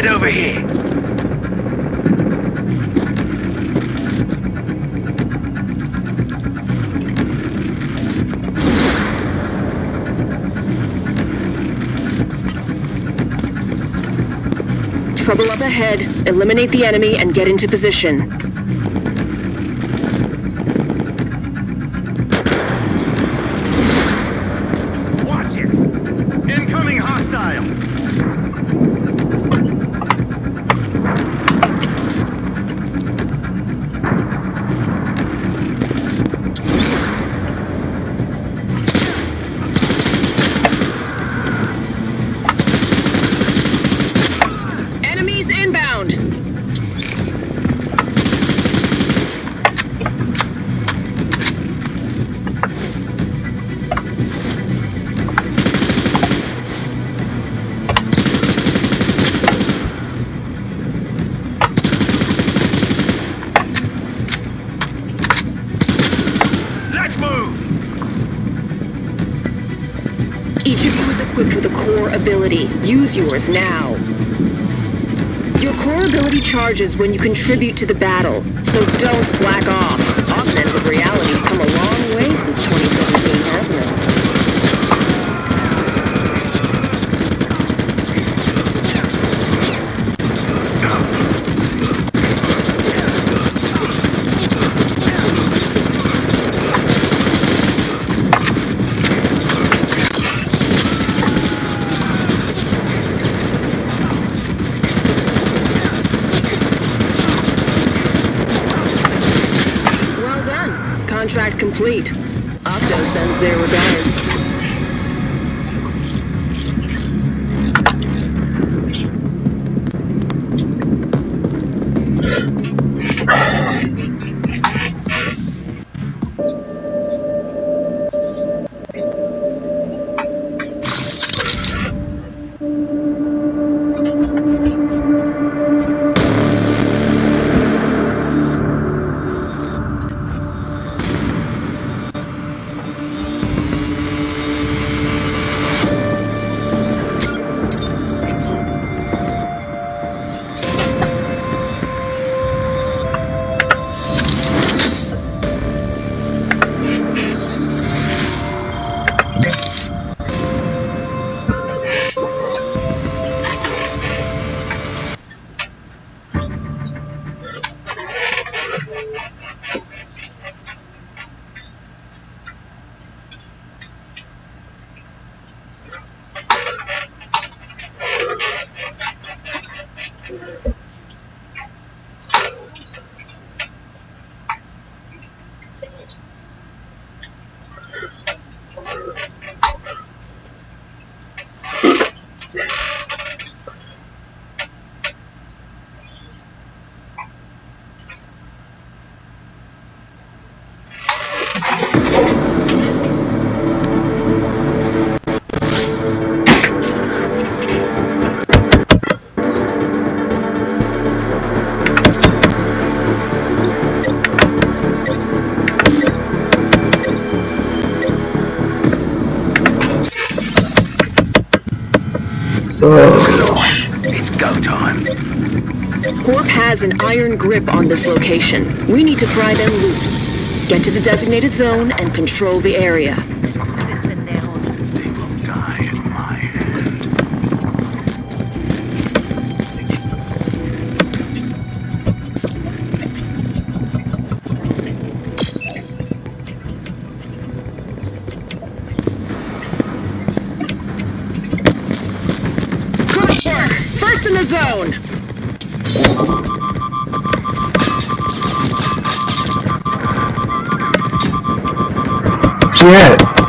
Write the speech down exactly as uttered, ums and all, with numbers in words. Head over here. Trouble up ahead. Eliminate the enemy and get into position. Each of you is equipped with a core ability. Use yours now. Your core ability charges when you contribute to the battle, so don't slack off. Augmented reality's come a long way since twenty seventeen, hasn't it? Contract complete. Opto sends their regards. It's go time. Corp has an iron grip on this location. We need to pry them loose. Get to the designated zone and control the area. In the zone. Yeah.